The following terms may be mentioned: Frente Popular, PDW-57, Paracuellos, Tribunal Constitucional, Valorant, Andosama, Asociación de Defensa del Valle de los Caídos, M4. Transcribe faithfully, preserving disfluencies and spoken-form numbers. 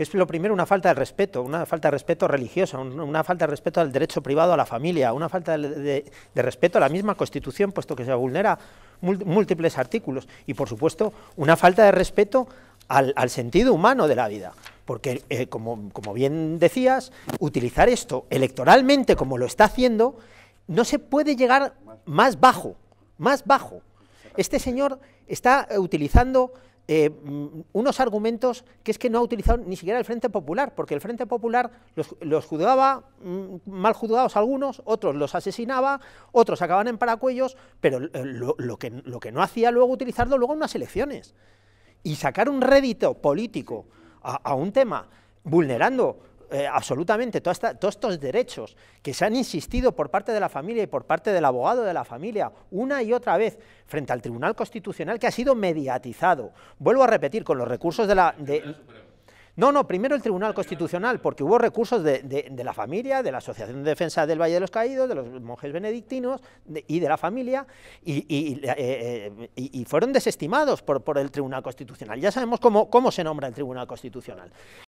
que es lo primero una falta de respeto, una falta de respeto religiosa, una falta de respeto al derecho privado a la familia, una falta de, de, de respeto a la misma Constitución, puesto que se vulnera múltiples artículos, y por supuesto una falta de respeto al, al sentido humano de la vida, porque eh, como, como bien decías, utilizar esto electoralmente como lo está haciendo, no se puede llegar más bajo, más bajo. Este señor está utilizando eh, unos argumentos que es que no ha utilizado ni siquiera el Frente Popular, porque el Frente Popular los, los juzgaba, mal juzgados algunos, otros los asesinaba, otros acababan en Paracuellos, pero lo, lo, que, lo que no hacía luego utilizarlo luego en unas elecciones. Y sacar un rédito político a, a un tema vulnerando Eh, absolutamente toda esta, todos estos derechos que se han insistido por parte de la familia y por parte del abogado de la familia una y otra vez frente al Tribunal Constitucional, que ha sido mediatizado, vuelvo a repetir, con los recursos de la... De, no, no, primero el Tribunal Constitucional, porque hubo recursos de, de, de la familia, de la Asociación de Defensa del Valle de los Caídos, de los monjes benedictinos de, y de la familia, y, y, eh, y, y fueron desestimados por, por el Tribunal Constitucional. Ya sabemos cómo, cómo se nombra el Tribunal Constitucional.